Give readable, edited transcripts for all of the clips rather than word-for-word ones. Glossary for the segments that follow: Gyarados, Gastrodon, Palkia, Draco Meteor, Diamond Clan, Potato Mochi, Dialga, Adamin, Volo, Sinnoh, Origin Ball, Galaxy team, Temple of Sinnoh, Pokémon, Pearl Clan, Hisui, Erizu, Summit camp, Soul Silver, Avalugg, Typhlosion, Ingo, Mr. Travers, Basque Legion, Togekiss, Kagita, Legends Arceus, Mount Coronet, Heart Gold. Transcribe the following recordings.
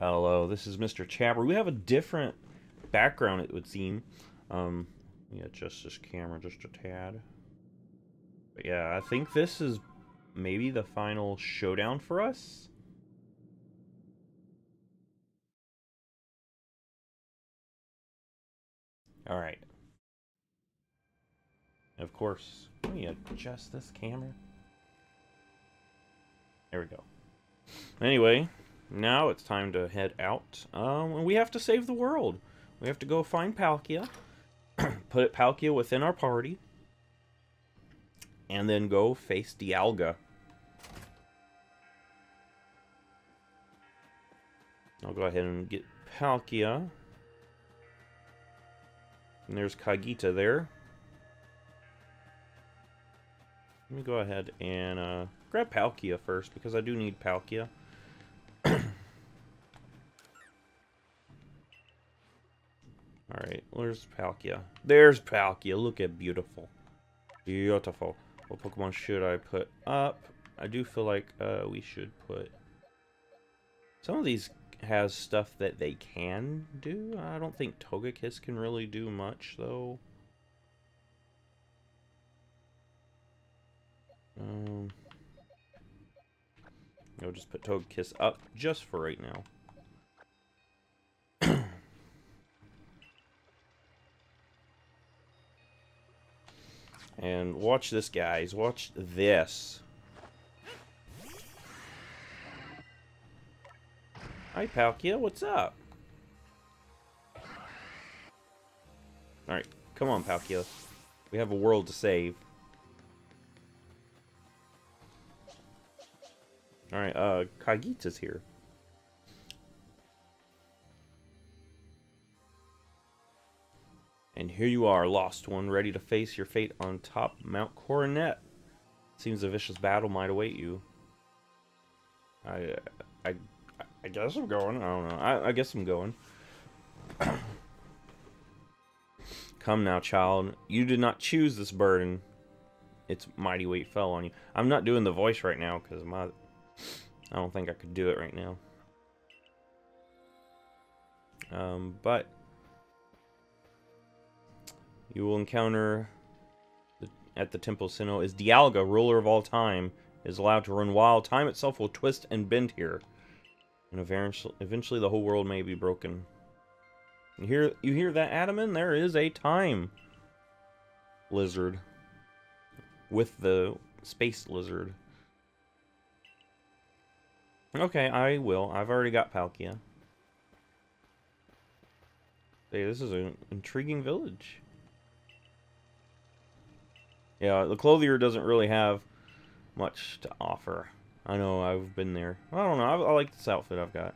Hello, this is Mr. Chapper. We have a different background, it would seem. Yeah, adjust this camera just a tad. But yeah, I think this is maybe the final showdown for us. All right. Of course, let me adjust this camera. There we go. Anyway, now it's time to head out. And we have to save the world. We have to go find Palkia, put Palkia within our party, and then go face Dialga. I'll go ahead and get Palkia. And there's Kagita there. Let me go ahead and grab Palkia first, because I do need Palkia. Alright, where's Palkia? There's Palkia! Look at beautiful. Beautiful. What Pokemon should I put up? I do feel like we should put... Some of these has stuff that they can do. I don't think Togekiss can really do much, though. I'll just put Togekiss up just for right now. And watch this, guys. Watch this. Hi, Palkia. What's up? Alright. Come on, Palkia. We have a world to save. Alright, Kagita's here. And here you are, lost one, ready to face your fate on top Mount Coronet. Seems a vicious battle might await you. I guess I'm going. I don't know. I guess I'm going. Come now, child. You did not choose this burden. Its mighty weight fell on you. I'm not doing the voice right now because I don't think I could do it right now. But you will encounter at the Temple of Sinnoh is Dialga, ruler of all time, is allowed to run wild. Time itself will twist and bend here, and eventually the whole world may be broken. You hear that, Adamin? There is a time lizard with the space lizard. Okay, I will. I've already got Palkia. Hey, this is an intriguing village. Yeah, the clothier doesn't really have much to offer. I know, I've been there. I don't know, I like this outfit I've got.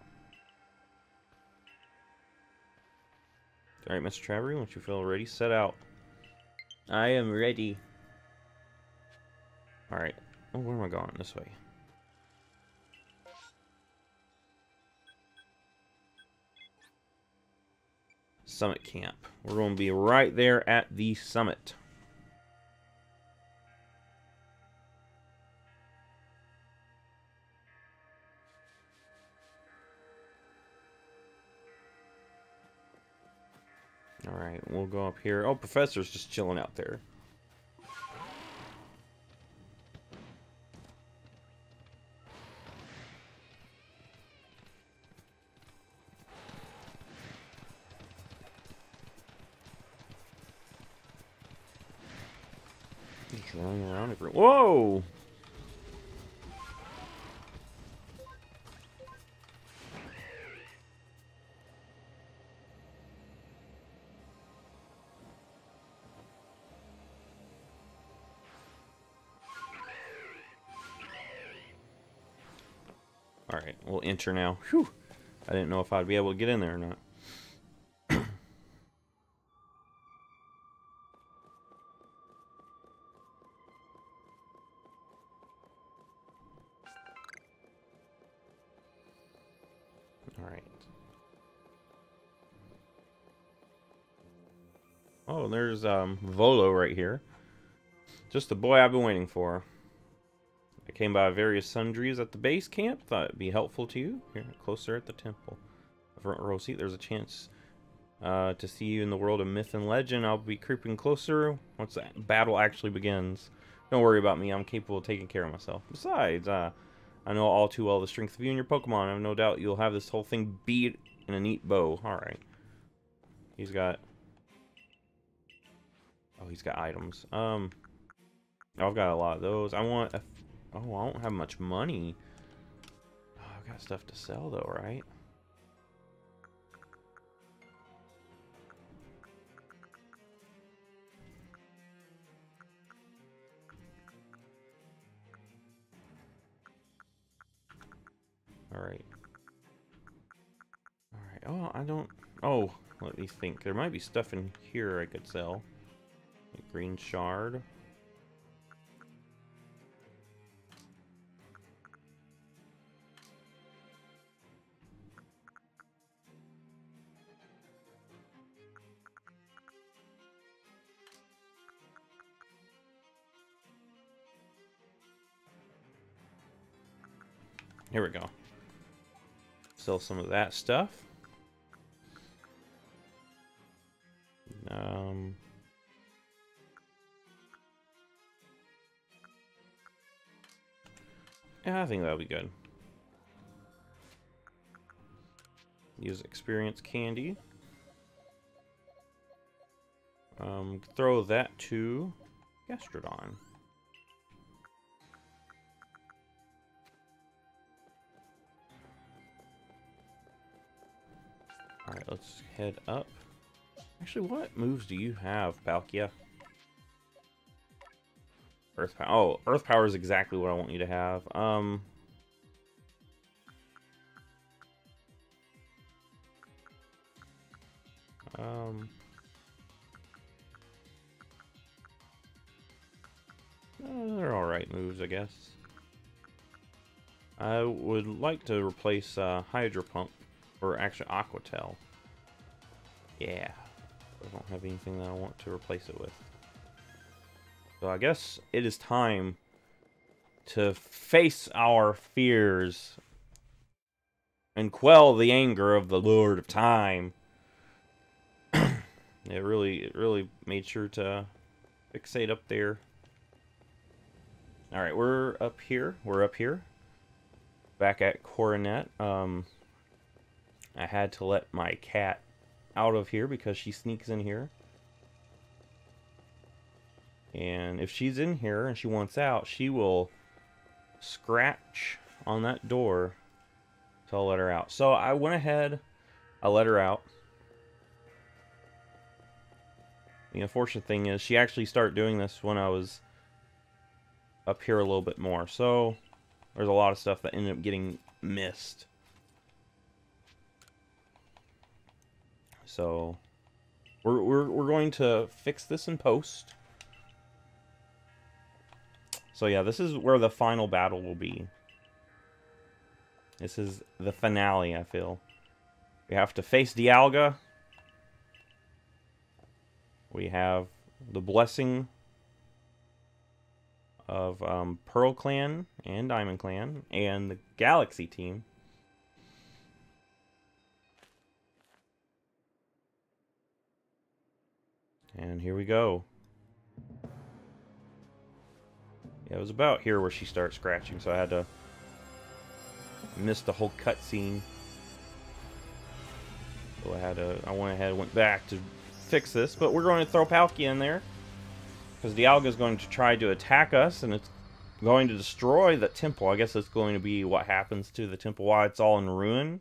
Alright, Mr. Travers, once you feel ready, set out. I am ready. Alright. Oh, where am I going? This way. Summit camp. We're going to be right there at the summit. Alright, we'll go up here. Oh, Professor's just chilling out there. Running around everywhere. Whoa! Alright, we'll enter now. Whew! I didn't know if I'd be able to get in there or not. Oh, there's Volo right here. Just the boy I've been waiting for. I came by various sundries at the base camp. Thought it'd be helpful to you. Here, closer at the temple. front row seat. There's a chance to see you in the world of myth and legend. I'll be creeping closer once the battle actually begins. Don't worry about me. I'm capable of taking care of myself. Besides, I know all too well the strength of you and your Pokemon. I have no doubt you'll have this whole thing beat in a neat bow. All right. He's got... Oh, he's got items. I've got a lot of those. I want... Oh, I don't have much money. Oh, I've got stuff to sell, though, right? Alright. Alright. Oh, I don't... Oh, let me think. There might be stuff in here I could sell. Like green shard. Here we go. Sell some of that stuff. Yeah, I think that'll be good. Use experience candy. Throw that to Gastrodon. Alright, let's head up. Actually, what moves do you have, Palkia? Earth Power. Oh, Earth Power is exactly what I want you to have. They're alright moves, I guess. I would like to replace Hydro Pump. Or actually Aquatel. Yeah. I don't have anything that I want to replace it with. So I guess it is time to face our fears and quell the anger of the Lord of Time. It really made sure to fixate up there. Alright, we're up here. Back at Coronet. I had to let my cat out of here because she sneaks in here. And if she's in here and she wants out, she will scratch on that door. So I'll let her out. So I went ahead. I let her out. The unfortunate thing is she actually started doing this when I was up here a little bit more. So there's a lot of stuff that ended up getting missed. So we're going to fix this in post. So yeah, this is where the final battle will be. This is the finale, I feel. We have to face Dialga. We have the blessing of Pearl Clan and Diamond Clan and the Galaxy team. And here we go. Yeah, it was about here where she started scratching, so I had to miss the whole cutscene. So I went ahead and went back to fix this, but we're going to throw Palkia in there. Because Dialga is going to try to attack us, and it's going to destroy the temple. I guess that's going to be what happens to the temple, why it's all in ruin.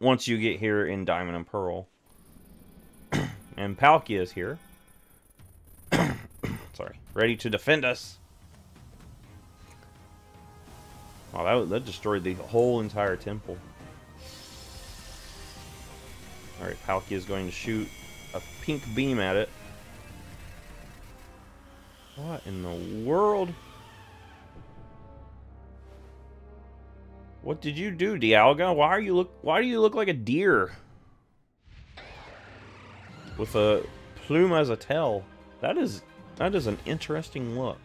Once you get here in Diamond and Pearl. And Palkia is here. Sorry. Ready to defend us. Wow, that destroyed the whole entire temple. Alright, Palkia is going to shoot a pink beam at it. What in the world? What did you do, Dialga? Why do you look like a deer? With a plume as a tail. That is an interesting look.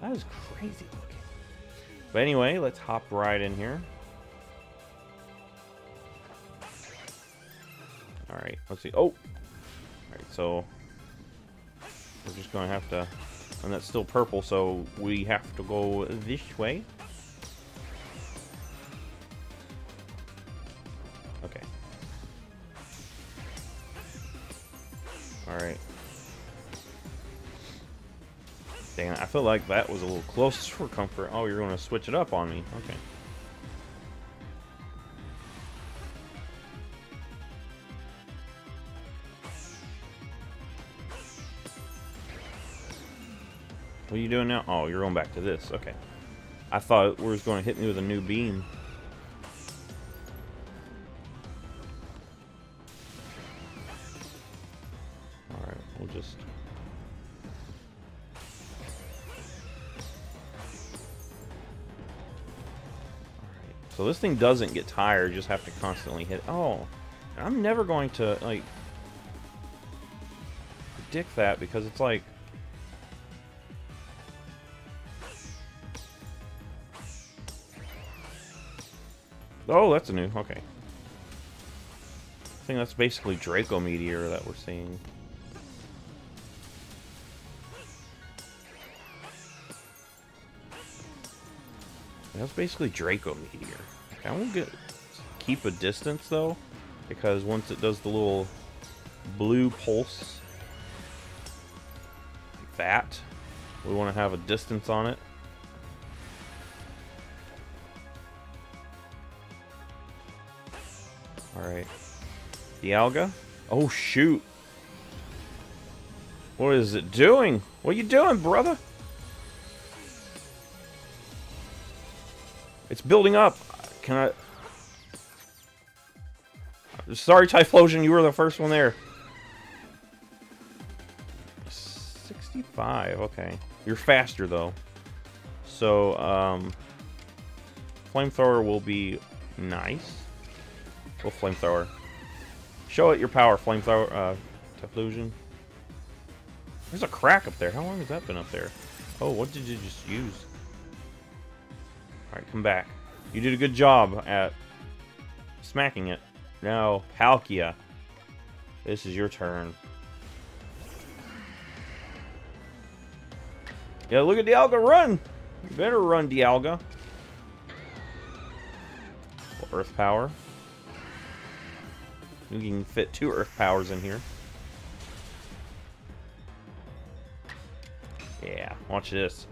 That is crazy looking. But anyway, let's hop right in here. Alright, let's see. Oh! Alright, so we're just gonna have to, and that's still purple, so we have to go this way. Okay. Alright. Dang, I feel like that was a little close for comfort. Oh, you're gonna switch it up on me. Okay. What are you doing now? Oh, you're going back to this. Okay. I thought it was going to hit me with a new beam. Alright, we'll just... Alright. So this thing doesn't get tired. You just have to constantly hit... Oh. And I'm never going to, like... predict that because it's like... Oh, that's a new, okay. I think that's basically Draco Meteor that we're seeing. That's basically Draco Meteor. Okay, I won't keep a distance though, because once it does the little blue pulse, like that, we want to have a distance on it. Alright. Dialga? Oh, shoot. What is it doing? What are you doing, brother? It's building up. Can I... Sorry, Typhlosion. You were the first one there. 65. Okay. You're faster, though. So, flamethrower will be nice. Well, flamethrower. Show it your power, flamethrower, Typhlosion. There's a crack up there. How long has that been up there? Oh, what did you just use? Alright, come back. You did a good job at smacking it. Now, Palkia. This is your turn. Yeah, look at Dialga run! You better run, Dialga. Well, Earth Power. You can fit 2 Earth Powers in here. Yeah, watch this.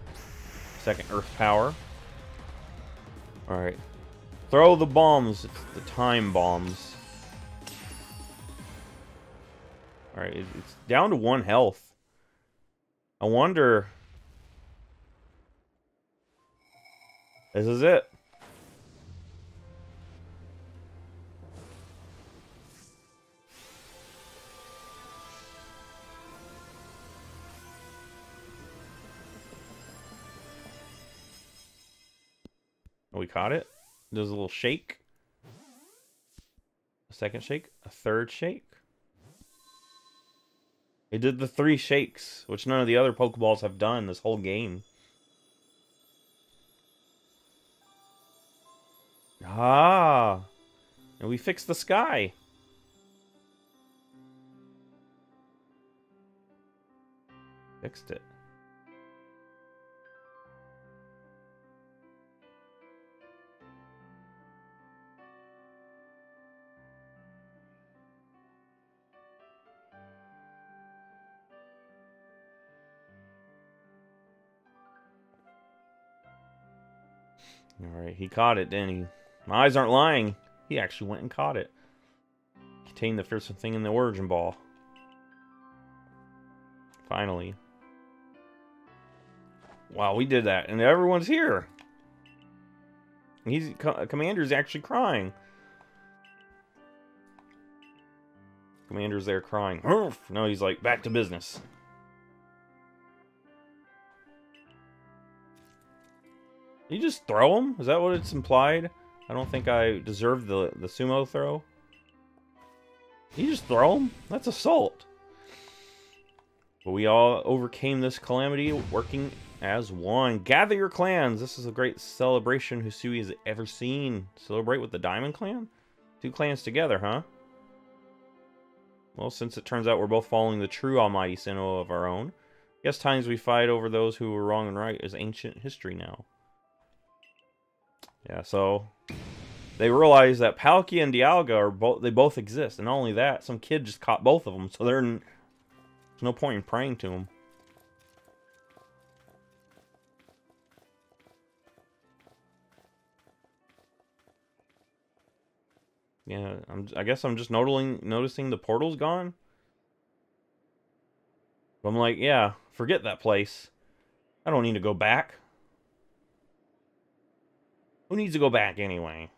Second Earth Power. Alright. Throw the bombs. It's the time bombs. Alright, it's down to 1 health. I wonder... This is it. We caught it. There's a little shake. A second shake. A third shake. It did the 3 shakes, which none of the other Pokeballs have done this whole game. Ah! And we fixed the sky. Fixed it. Alright, he caught it, didn't he? My eyes aren't lying. He actually went and caught it. Contained the fearsome thing in the Origin Ball. Finally. Wow, we did that. And everyone's here. He's Commander's actually crying. Commander's there crying. No, he's like, back to business. You just throw him? Is that what it's implied? I don't think I deserve the sumo throw. You just throw him? That's assault. But we all overcame this calamity working as one. Gather your clans. This is the great celebration Hisui has ever seen. Celebrate with the Diamond Clan? 2 clans together, huh? Well, since it turns out we're both following the true Almighty Sinnoh of our own, I guess times we fight over those who were wrong and right is ancient history now. Yeah, so they realize that Palkia and Dialga are both exist, and not only that, some kid just caught both of them, so there's no point in praying to them. Yeah, I guess I'm just noticing the portal's gone. But I'm like, yeah, forget that place. I don't need to go back. Who needs to go back anyway?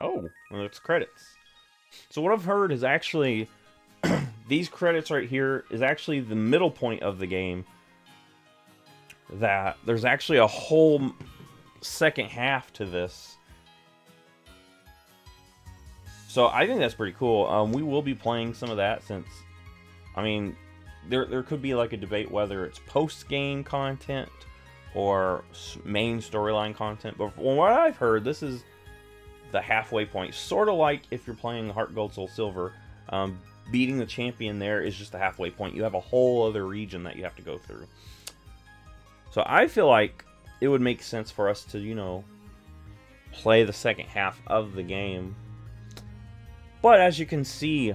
Oh, well, it's credits. So what I've heard is actually these credits right here is actually the middle point of the game. That there's actually a whole second half to this. So I think that's pretty cool. We will be playing some of that since, I mean, there could be like a debate whether it's post-game content or main storyline content, but from what I've heard, this is the halfway point, sort of like if you're playing Heart Gold, Soul Silver, beating the champion there is just the halfway point. You have a whole other region that you have to go through. So I feel like it would make sense for us to, you know, play the second half of the game. But as you can see,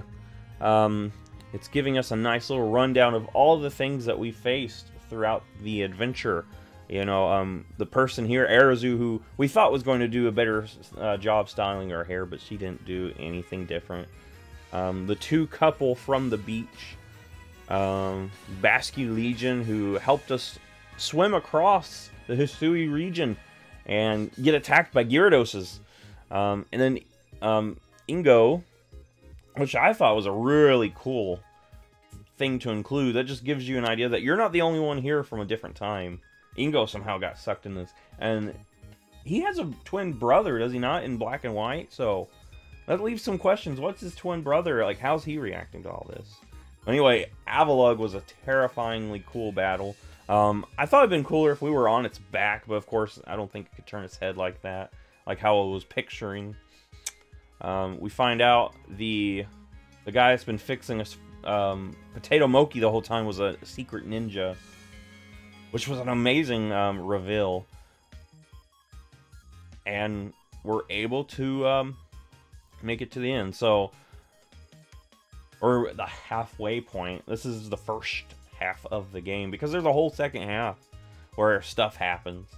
it's giving us a nice little rundown of all the things that we faced throughout the adventure. You know, the person here, Erizu, who we thought was going to do a better job styling her hair, but she didn't do anything different. The two couple from the beach, Basque Legion, who helped us swim across the Hisui region and get attacked by Gyarados. And then Ingo, which I thought was a really cool thing to include. That just gives you an idea that you're not the only one here from a different time. Ingo somehow got sucked in this, and he has a twin brother, does he not, in black and white? So that leaves some questions. What's his twin brother like? How's he reacting to all this? Anyway, Avalugg was a terrifyingly cool battle. I thought it'd been cooler if we were on its back, but of course I don't think it could turn its head like that, like how it was picturing. We find out the guy that's been fixing a Potato Mochi the whole time was a secret ninja, which was an amazing reveal. And we're able to make it to the end. So, or the halfway point. This is the first half of the game, because there's a whole second half where stuff happens.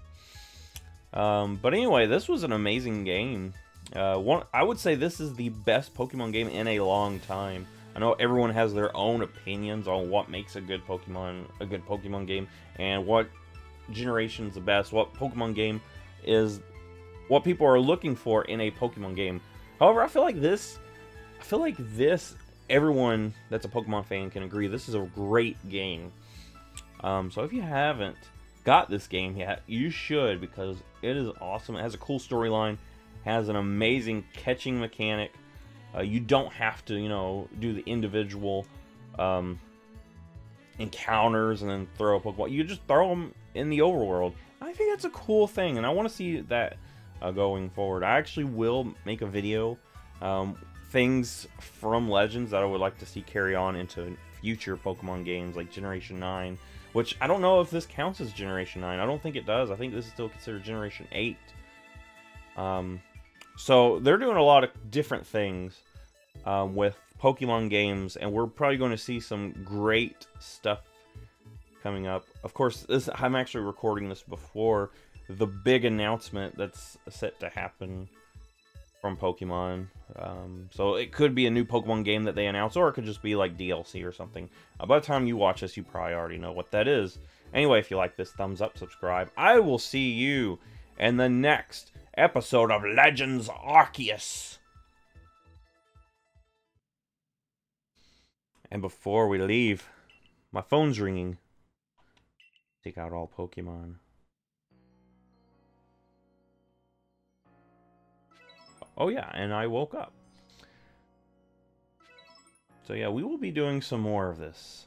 But anyway, this was an amazing game. I would say this is the best Pokemon game in a long time. I know everyone has their own opinions on what makes a good Pokemon game, and what generation's the best, what Pokemon game is what people are looking for in a Pokemon game. However, I feel like this, everyone that's a Pokemon fan can agree, this is a great game. So if you haven't got this game yet, you should, because it is awesome. It has a cool storyline, has an amazing catching mechanic. You don't have to, you know, do the individual encounters and then throw a Pokemon. You just throw them in the overworld. I think that's a cool thing, and I want to see that going forward. I actually will make a video, things from Legends that I would like to see carry on into future Pokemon games, like Generation 9, which I don't know if this counts as Generation 9. I don't think it does. I think this is still considered Generation 8. So they're doing a lot of different things with Pokemon games, and we're probably going to see some great stuff coming up. Of course, I'm actually recording this before the big announcement that's set to happen from Pokemon. So it could be a new Pokemon game that they announce, or it could just be like DLC or something. By the time you watch this, you probably already know what that is. Anyway, if you like this, thumbs up, subscribe. I will see you in the next episode of Legends Arceus. And before we leave, my phone's ringing. Take out all Pokemon. Oh yeah, and I woke up. So yeah, we will be doing some more of this.